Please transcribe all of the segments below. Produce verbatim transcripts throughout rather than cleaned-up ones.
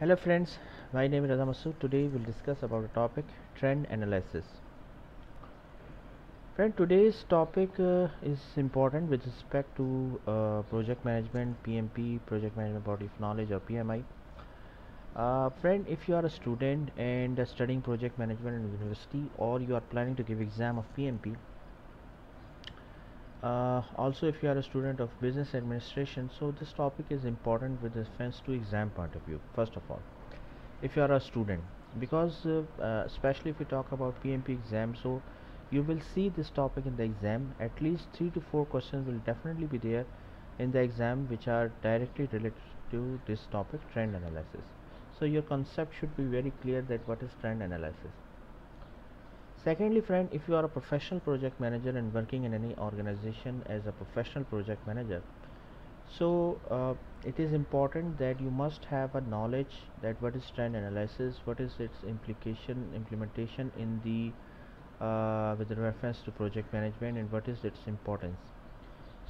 Hello friends, my name is Radha Masood. Today we will discuss about the topic trend analysis. Friend, today's topic uh, is important with respect to uh, project management, P M P, project management body of knowledge, or P M I. Uh, friend, if you are a student and uh, studying project management in university, or you are planning to give exam of P M P, uh, also if you are a student of business administration, so this topic is important with reference to exam point of view. First of all, if you are a student, because uh, uh, especially if we talk about P M P exam, so you will see this topic in the exam. At least three to four questions will definitely be there in the exam which are directly related to this topic, trend analysis. So your concept should be very clear that what is trend analysis. Secondly, friend, if you are a professional project manager and working in any organization as a professional project manager, so uh, it is important that you must have a knowledge that what is trend analysis, what is its implication, implementation in the Uh, with reference to project management, and what is its importance.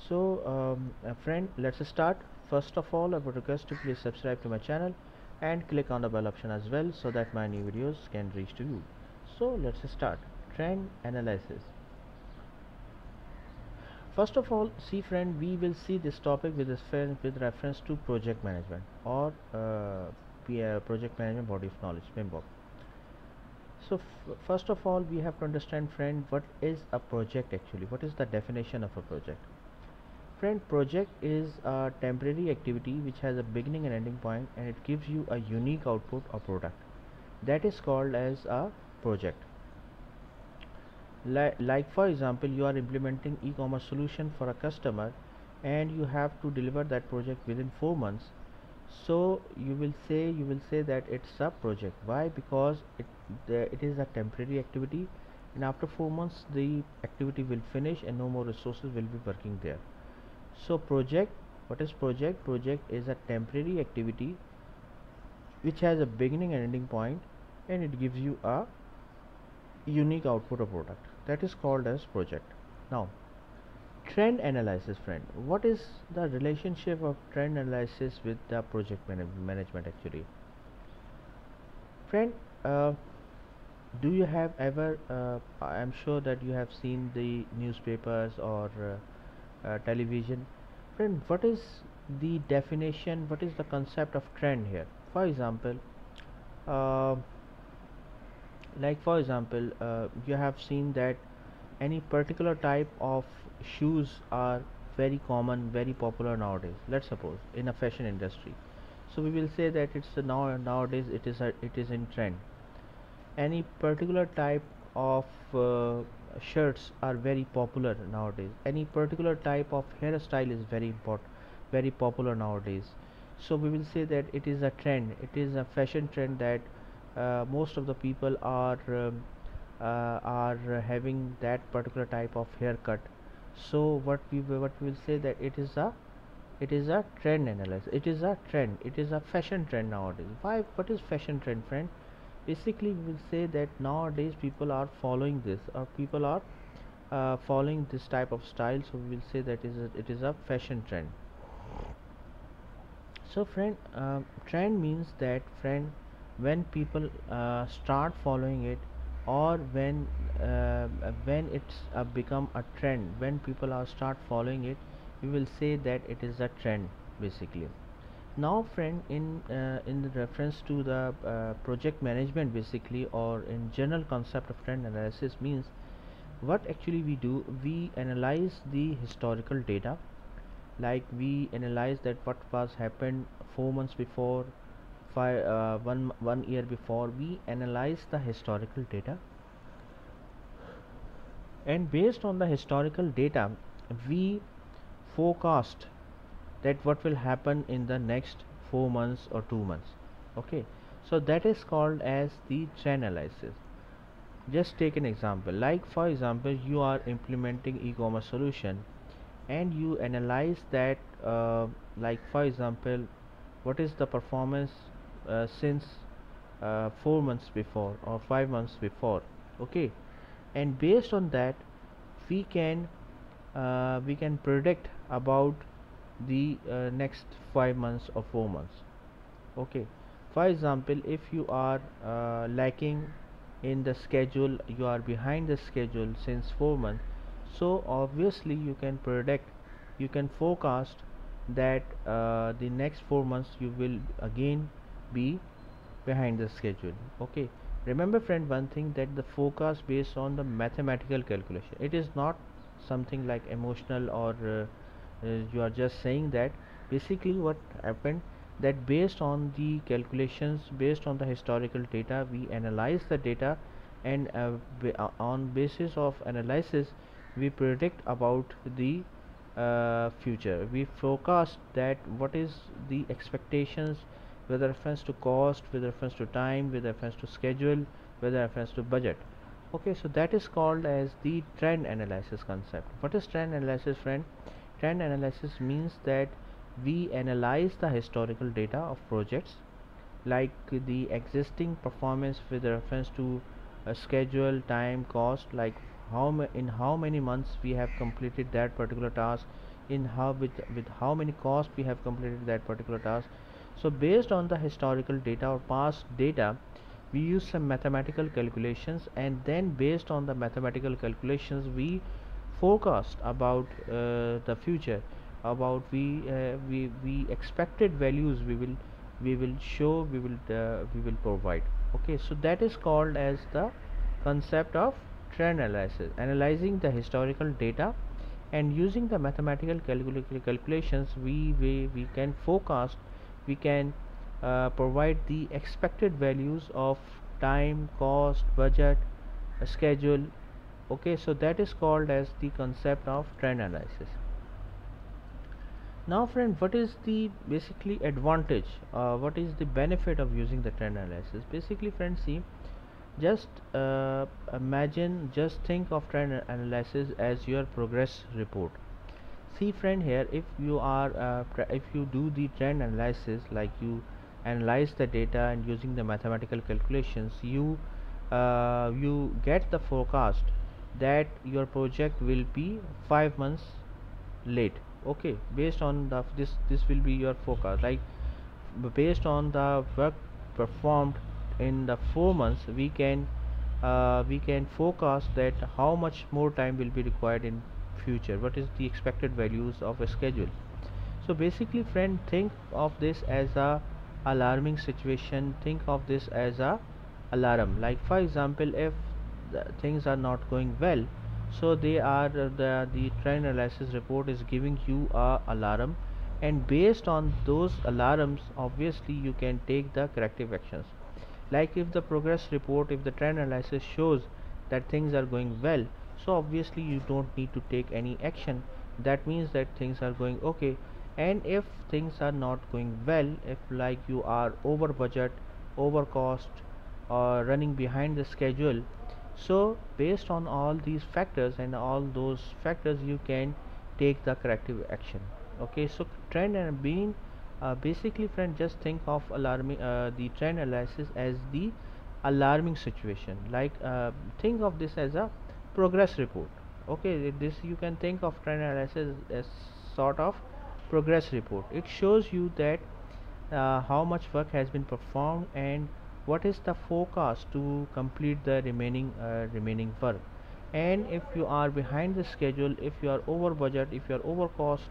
So um, uh, friend, let's start. First of all, I would request to please subscribe to my channel and click on the bell option as well, so that my new videos can reach to you. So let's start trend analysis. First of all, see friend, we will see this topic with this with reference to project management or uh, P M I, project management body of knowledge, P M B O K. So f first of all, we have to understand, friend, what is a project actually, what is the definition of a project. Friend, project is a temporary activity which has a beginning and ending point, and it gives you a unique output or product. That is called as a project. Li like for example, you are implementing e-commerce solution for a customer and you have to deliver that project within four months. So you will say you will say that it's a project. Why? Because it the, it is a temporary activity, and after four months the activity will finish and no more resources will be working there. So project, what is project? Project is a temporary activity which has a beginning and ending point, and it gives you a unique output or product. That is called as project. Now, trend analysis, friend, what is the relationship of trend analysis with the project man management actually? Friend, uh, do you have ever uh, I am sure that you have seen the newspapers or uh, uh, television. Friend, what is the definition, what is the concept of trend here? For example, uh, like for example uh, you have seen that any particular type of shoes are very common, very popular nowadays, let's suppose in a fashion industry. So we will say that it's a now nowadays it is a, it is in trend. Any particular type of uh, shirts are very popular nowadays. Any particular type of hairstyle is very important, very popular nowadays. So we will say that it is a trend, it is a fashion trend that uh, most of the people are um, Uh, are having that particular type of haircut. So what we what we will say that it is a it is a trend analysis. It is a trend. It is a fashion trend nowadays. Why? What is fashion trend, friend? Basically, we will say that nowadays people are following this, or people are uh, following this type of style. So we will say that is a, it is a fashion trend. So friend, uh, trend means that, friend, when people uh, start following it, or when uh, when it's uh, become a trend, when people are start following it, we will say that it is a trend basically. Now friend, in uh, in the reference to the uh, project management basically, or in general concept of trend analysis means what actually we do, we analyze the historical data, like we analyze that what was happened four months before, Five, uh, one one year before. We analyze the historical data, and based on the historical data we forecast that what will happen in the next four months or two months. Okay, so that is called as the trend analysis. Just take an example, like for example you are implementing e-commerce solution and you analyze that uh, like for example what is the performance Uh, since uh, four months before or five months before. Okay, and based on that we can uh, we can predict about the uh, next five months or four months. Okay, For example, if you are uh, lacking in the schedule, you are behind the schedule since four months, so obviously you can predict, you can forecast that uh, the next four months you will again be behind the schedule. Okay, remember friend, one thing, that the forecast based on the mathematical calculation. It is not something like emotional or uh, uh, you are just saying that. Basically what happened, that based on the calculations, based on the historical data, we analyze the data, and uh, on basis of analysis we predict about the uh, future. We forecast that what is the expectations with reference to cost, with reference to time, with reference to schedule, with reference to budget. Okay, so that is called as the trend analysis concept. What is trend analysis, friend? Trend analysis means that we analyze the historical data of projects, like the existing performance with reference to uh, schedule, time, cost, like how ma in how many months we have completed that particular task, in how with with how many costs we have completed that particular task. So based on the historical data or past data, we use some mathematical calculations, and then based on the mathematical calculations we forecast about uh, the future, about we uh, we we expected values we will we will show, we will uh, we will provide. Okay, so that is called as the concept of trend analysis, analyzing the historical data, and using the mathematical calcul calculations we, we we can forecast, we can uh, provide the expected values of time, cost, budget, uh, schedule. Okay, so that is called as the concept of trend analysis. Now friend, what is the basically advantage, uh, what is the benefit of using the trend analysis? Basically friend, see, just uh, imagine, just think of trend analysis as your progress report. See friend, here if you are uh, if you do the trend analysis, like you analyze the data and using the mathematical calculations, you uh, you get the forecast that your project will be five months late. Okay, based on the this this will be your forecast, like based on the work performed in the four months, we can uh, we can forecast that how much more time will be required in future, what is the expected values of a schedule. So basically friend, think of this as a alarming situation, think of this as a alarm. Like for example, if the things are not going well, so they are the the trend analysis report is giving you a alarm, and based on those alarms obviously you can take the corrective actions. Like if the progress report, if the trend analysis shows that things are going well, so obviously you don't need to take any action, that means that things are going okay. And if things are not going well, if like you are over budget, over cost, or running behind the schedule, so based on all these factors and all those factors you can take the corrective action. Okay, so trend and being uh, basically friend, just think of alarming uh, the trend analysis as the alarming situation, like uh, think of this as a progress report. Okay, this you can think of trend analysis as sort of progress report. It shows you that uh, how much work has been performed and what is the forecast to complete the remaining uh, remaining work. And if you are behind the schedule, if you are over budget, if you are over cost,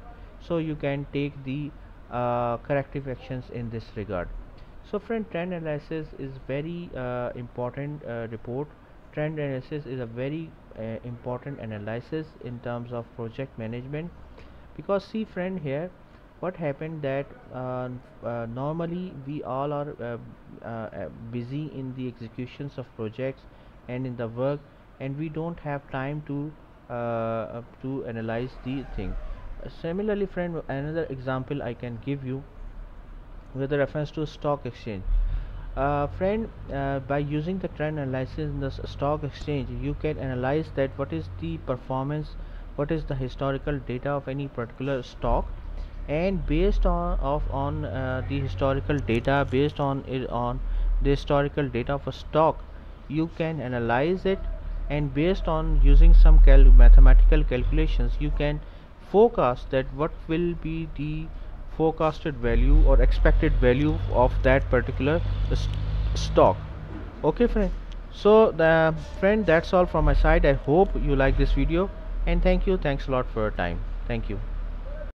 so you can take the uh, corrective actions in this regard. So friend, trend analysis is very uh, important uh, report. Trend analysis is a very uh, important analysis in terms of project management, because see friend, here what happened that uh, uh, normally we all are uh, uh, busy in the executions of projects and in the work, and we don't have time to uh, to analyze the thing. Uh, similarly friend, another example I can give you with reference to stock exchange. Uh, friend, uh, by using the trend analysis in the stock exchange, you can analyze that what is the performance, what is the historical data of any particular stock, and based on of on uh, the historical data, based on it on the historical data of a stock, you can analyze it, and based on using some cal mathematical calculations you can forecast that what will be the forecasted value or expected value of that particular st stock. Okay friend, so the friend, that's all from my side. I hope you like this video, and thank you. Thanks a lot for your time. Thank you.